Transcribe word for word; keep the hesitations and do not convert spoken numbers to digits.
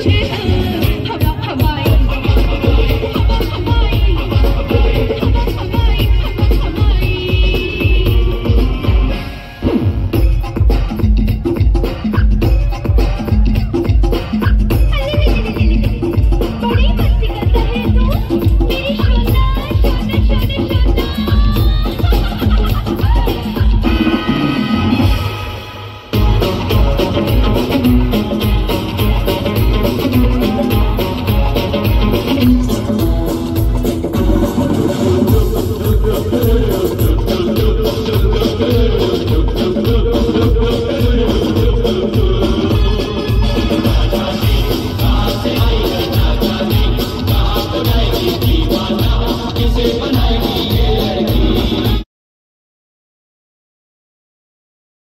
Cheers.